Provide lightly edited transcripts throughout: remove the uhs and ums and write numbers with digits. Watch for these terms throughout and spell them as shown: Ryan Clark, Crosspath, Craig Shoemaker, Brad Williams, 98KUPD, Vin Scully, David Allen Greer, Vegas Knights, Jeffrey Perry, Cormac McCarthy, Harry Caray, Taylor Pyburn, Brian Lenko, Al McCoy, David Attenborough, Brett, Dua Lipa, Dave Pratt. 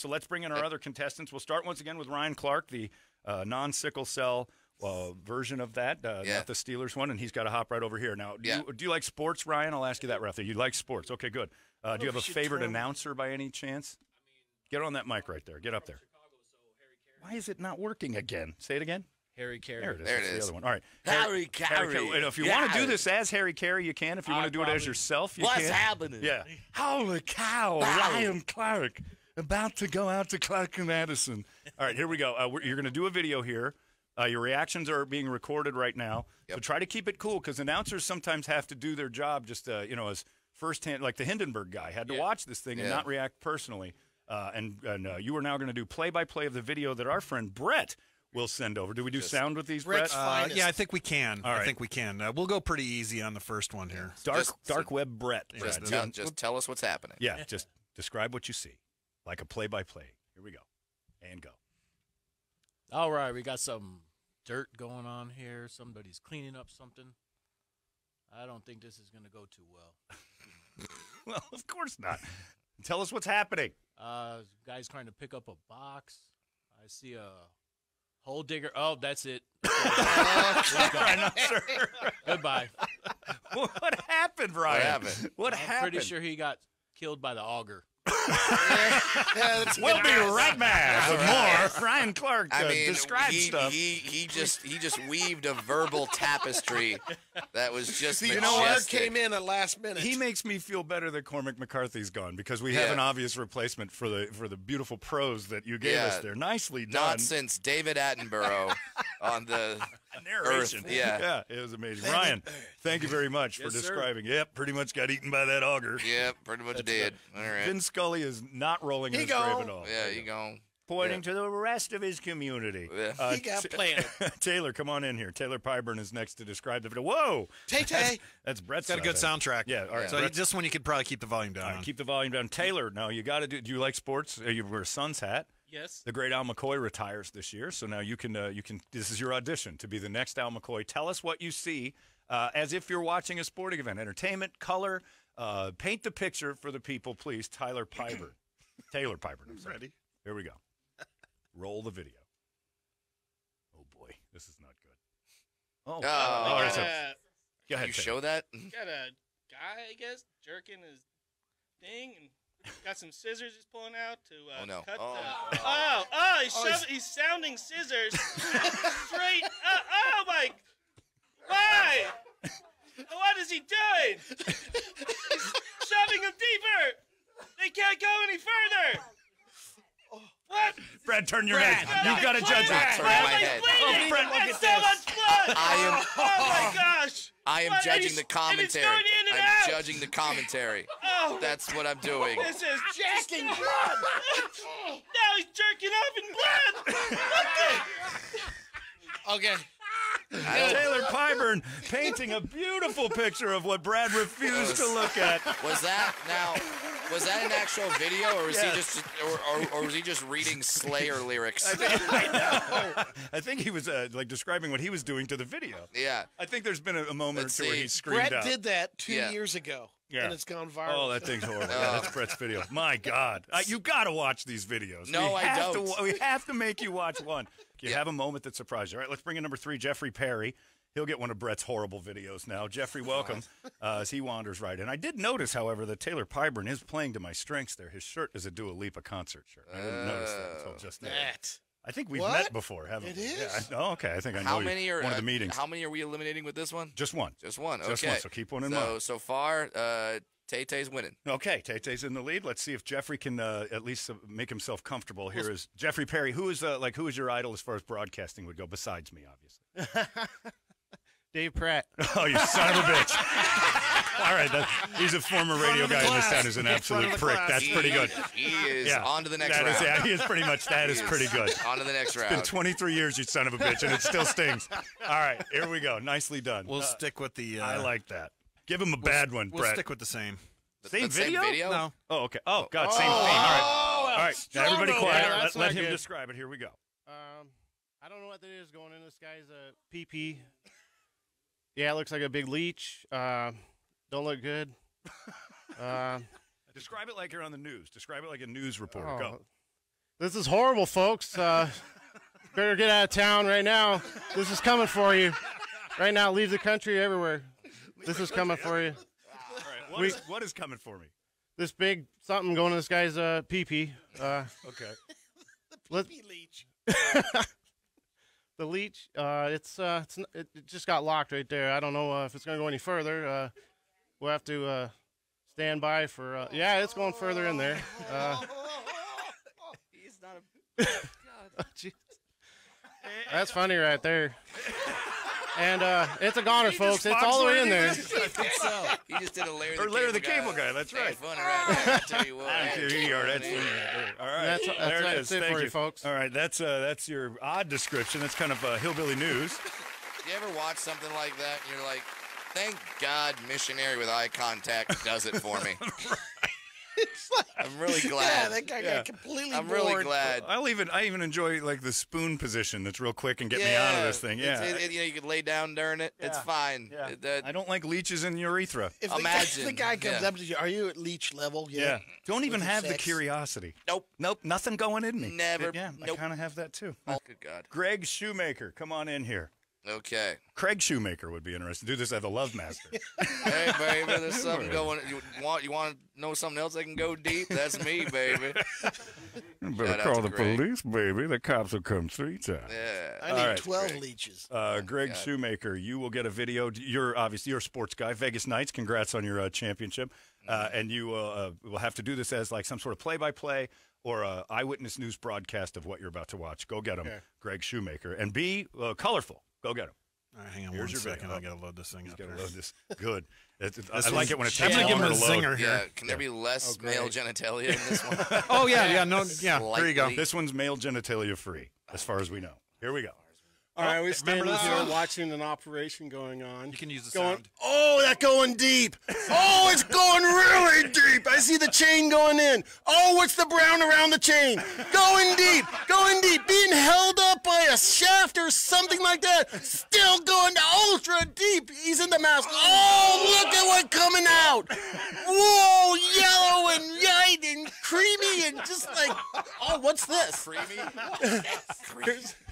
So let's bring in our other contestants. We'll start once again with Ryan Clark, the non-sickle cell version of that, not the Steelers one, and he's got to hop right over here. Now, do you like sports, Ryan? I'll ask you that, Rafa. You like sports. Okay, good. Do you have a favorite announcer by any chance? Get on that mic right there. Get up there. Why is it not working again? Say it again. Harry Caray. There it is. There it is. The other one. All right. Harry Caray. If you want to do this as Harry Caray, you can. If you want to do it as yourself, you can. What's happening? Yeah. Holy cow. Ryan Clark. About to go out to Clark and Addison. All right, here we go. You're going to do a video here. Your reactions are being recorded right now. Yep. So try to keep it cool because announcers sometimes have to do their job just, you know, as firsthand. Like the Hindenburg guy had to watch this thing and not react personally. And you are now going to do play-by-play of the video that our friend Brett will send over. Do we do sound with these, Brett? Yeah, I think we can. All right. I think we can. We'll go pretty easy on the first one here. Dark web Brett. Just tell us what's happening. Yeah, just describe what you see. Like a play-by-play. Here we go. And go. All right, we got some dirt going on here. Somebody's cleaning up something. I don't think this is going to go too well. Well, of course not. Tell us what's happening. Guy's trying to pick up a box. I see a hole digger. Oh, that's it. Goodbye. What happened, Ryan? What happened? Pretty sure he got killed by the auger. We'll be right back with more Ryan Clark. He just weaved a verbal tapestry that was just majestic. You know what came in at last minute. He makes me feel better that Cormac McCarthy's gone because we have an obvious replacement for the beautiful prose that you gave us there. Nicely done. Not since David Attenborough on the narration. Earth. Yeah, it was amazing. Ryan, thank you very much for describing. Sir. Yep, pretty much got eaten by that auger. Yep, pretty much did. All right. Vin Scully is not rolling in his grave at all. Yeah, he gone. Pointing to the rest of his community. Yeah. He got planted. Taylor, come on in here. Taylor Pyburn is next to describe the video. Whoa! Tay-Tay! That's Brett's got a good soundtrack. Yeah, all right. So this one you could probably keep the volume down. Keep the volume down. Taylor, now you got to do you like sports? You wear a Suns hat. Yes. The great Al McCoy retires this year, so now you can. This is your audition to be the next Al McCoy. Tell us what you see as if you're watching a sporting event. Entertainment, color, paint the picture for the people, please. Tyler Pyburn. Taylor Pyburn. I'm ready. Here we go. Roll the video. Oh, boy. This is not good. Oh. All right, so, go ahead. You show that? Got a guy, I guess, jerking his thing and... Got some scissors he's pulling out to cut the... he's sounding scissors straight up. Oh, my... Why? What is he doing? He's shoving him deeper. They can't go any further. What? Brad, turn your head. You've got to judge that. He's bleeding. That's so much blood. Oh, my gosh. I am judging the commentary. I'm judging the commentary. Oh, that's what I'm doing. This is jacking blood. Now he's jerking up in blood. What the? Okay. Taylor Pyburn painting a beautiful picture of what Brad refused to look at. Was that an actual video, or was he just, or was he just reading Slayer lyrics? I think he was like describing what he was doing to the video. Yeah, I think there's been a moment or two where he screamed out. Brett did that 2 years ago, and it's gone viral. Oh, that thing's horrible. Yeah, that's Brett's video. My God, you got to watch these videos. No, I don't. We have to make you watch one. You have a moment that surprised you. All right, let's bring in number 3, Jeffrey Perry. He'll get one of Brett's horrible videos now. Jeffrey, welcome, as he wanders right in. I did notice, however, that Taylor Pyburn is playing to my strengths there. His shirt is a Dua Lipa concert shirt. I didn't notice that until just now. I think we've met before, haven't we? It is? Yeah, okay, I think I know one of the meetings. How many are we eliminating with this one? Just one. Just one, okay. Just one, so keep one in mind. So far, Tay-Tay's winning. Okay, Tay-Tay's in the lead. Let's see if Jeffrey can at least make himself comfortable. Here is Jeffrey Perry. Who is your idol as far as broadcasting would go, besides me, obviously? Dave Pratt. Oh, you son of a bitch. All right, he's a former radio guy in this town who's an absolute prick. That's pretty good. He is on to the next round. He is pretty much, that is pretty good. On to the next round. It's been 23 years, you son of a bitch, and it still stings. All right, here we go. Nicely done. We'll stick with the... I like that. Give him a bad one, Brett. We'll stick with the same. Same video? No. Oh, okay. Oh, God, same thing. All right. All right, now everybody quiet. Let him describe it. Here we go. I don't know what that is going in. This guy's a PP. Yeah, it looks like a big leech. Don't look good. Describe it like you're on the news. Describe it like a news reporter. Go. This is horrible, folks. Better get out of town right now. This is coming for you. Right now, leave the country everywhere. This is coming for you. All right, what is coming for me? This big something going to this guy's pee-pee. Okay. The pee-pee leech. The leech, it just got locked right there. I don't know if it's going to go any further. We'll have to stand by for, yeah, it's going further in there. He's not a, oh, geez. That's funny right there. And it's a goner, folks. It's all the way in there. I think so. He just did a Larry the Cable Guy. Or Larry the Cable Guy, that's right. That's funny right there. I tell you what. All right. That's it for you, folks. All right, that's your odd description. That's kind of hillbilly news. You ever watch something like that and you're like, thank God missionary with eye contact does it for me. Right. It's like, I'm really glad. Yeah, that guy got completely bored. Really glad. I even enjoy like the spoon position. That's real quick and get me out of this thing. Yeah, you know, you could lay down during it. Yeah. It's fine. Yeah. I don't like leeches in urethra. Imagine the guy comes up to you. Are you at leech level? Yeah. Don't even have the curiosity. Nope. Nope. Nothing going in me. Never. But, yeah. Nope. I kind of have that too. Oh, good God. Craig Shoemaker, come on in here. Okay. Craig Shoemaker would be interested. Do this at the Love Master. Hey, baby, there's something going. You want to know something else that can go deep? That's me, baby. You better call the police, baby. The cops will come 3 times. Yeah. I need 12 leeches. Craig Shoemaker, you will get a video. You're obviously a sports guy. Vegas Knights, congrats on your championship. And you will have to do this as like some sort of play-by-play or an eyewitness news broadcast of what you're about to watch. Go get them, Craig Shoemaker. And be colorful. Go get him. All right, hang on. Here's one second. I got to load this thing up. Got to load this. Good. I like it when it's. I'm going to give him a zinger here. Yeah, can there be less male genitalia in this one? Oh yeah. No, yeah. There you go. This one's male genitalia free, as far as we know. Here we go. All right, we stand here watching an operation going on. You can use the sound. Oh, that's going deep. Oh, it's going really deep. I see the chain going in. Oh, it's the brown around the chain. Going deep, being held up by a shaft or something like that. Still going ultra deep. He's in the mask. Oh, look at what's coming out. Whoa, yellow and white and creamy and just like, oh, what's this? Creamy?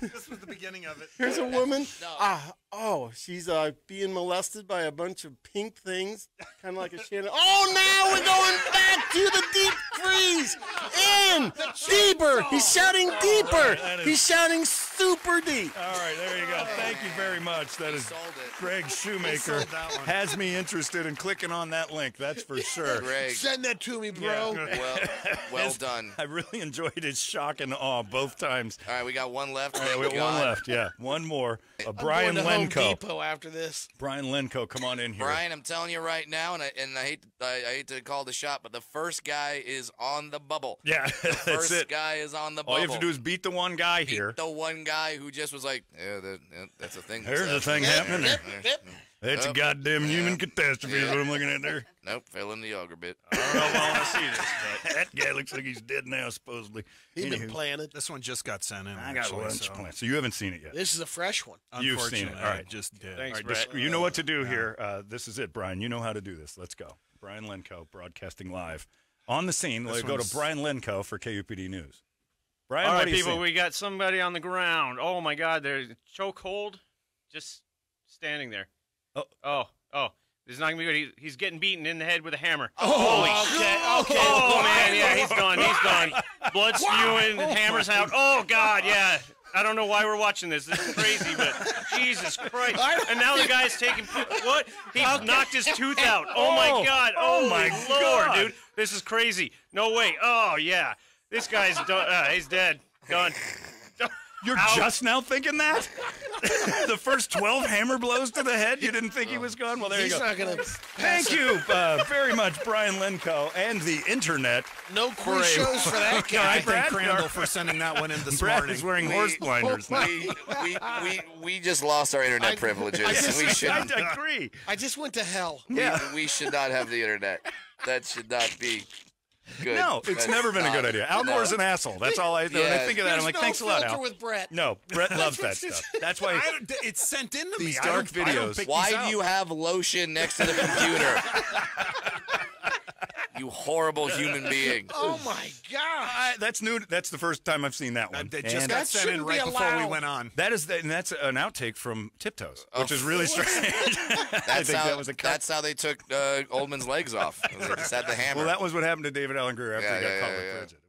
This was the beginning of it. Here's a woman. No. Oh, she's being molested by a bunch of pink things, kind of like a Shannon. Oh, now we're going back to the deep freeze. In, deeper. He's shouting deeper. He's shouting super deep. All right, there you go. Thank you very much. That is Craig Shoemaker. Has me interested in clicking on that link. That's for sure. Greg. Send that to me, bro. Yeah. Well done. I really enjoyed his shock and awe both times. All right, we got one left. All right, we got one left. Yeah, one more. Brian Lenko. Home Depot after this. Brian Lenko, come on in here. Brian, I'm telling you right now, and I hate to call the shot, but the first guy is on the bubble. Yeah, the first guy is on the bubble. All you have to do is beat the one guy here. The one guy who just was like, yeah, that's a thing. There's a thing happening. That's a goddamn human catastrophe is what I'm looking at there. Nope, fell in the auger bit. I don't know if I want to see this, but that guy looks like he's dead now, supposedly. He's been planted. This one just got sent in. I got lunch plant. So you haven't seen it yet. This is a fresh one. You've seen it. All right. Just did. Thanks, Brett. You know what to do here. This is it, Brian. You know how to do this. Let's go. Brian Lenko, broadcasting live. On the scene, let's go to Brian Lenko for KUPD News. Brian, all right, people, we got somebody on the ground. Oh, my God. There's a chokehold just standing there. Oh. This is not going to be good. He's getting beaten in the head with a hammer. Oh, holy shit. Okay. Oh, man. Yeah, he's gone. He's gone. Blood spewing. Hammer's out. Oh, God. Yeah. I don't know why we're watching this. This is crazy, but Jesus Christ. And now the guy's taking – what? He knocked his tooth out. Oh, my God. Oh, my Lord, dude. This is crazy. No way. Oh, yeah. This guy's done. He's dead. Done. You're just now thinking that? The first 12 hammer blows to the head, you didn't think he was gone? Well, there you go. He's not going to Thank you very much, Brian Lenko and the Internet. No quiz shows for that guy. Brad Crandall for sending that one in this morning. Brad is wearing horse blinders now. We just lost our Internet privileges. We shouldn't. I agree. I just went to hell. Yeah. We should not have the Internet. That should not be... Good. No, it's never been a good idea. Al Gore's an asshole. That's all I when I think of that. I'm like, thanks a lot, Al. With Brett. No, Brett loves that stuff. That's why it's sent into these dark videos. Why do you have lotion next to the computer? You horrible human being. Oh, my God. That's new. That's the first time I've seen that one. That just got sent in right before we went on. That is, and that's an outtake from Tiptoes, which is really strange. That's how they took Oldman's legs off. They just had the hammer. Well, that was what happened to David Allen Greer after he got caught with prejudice.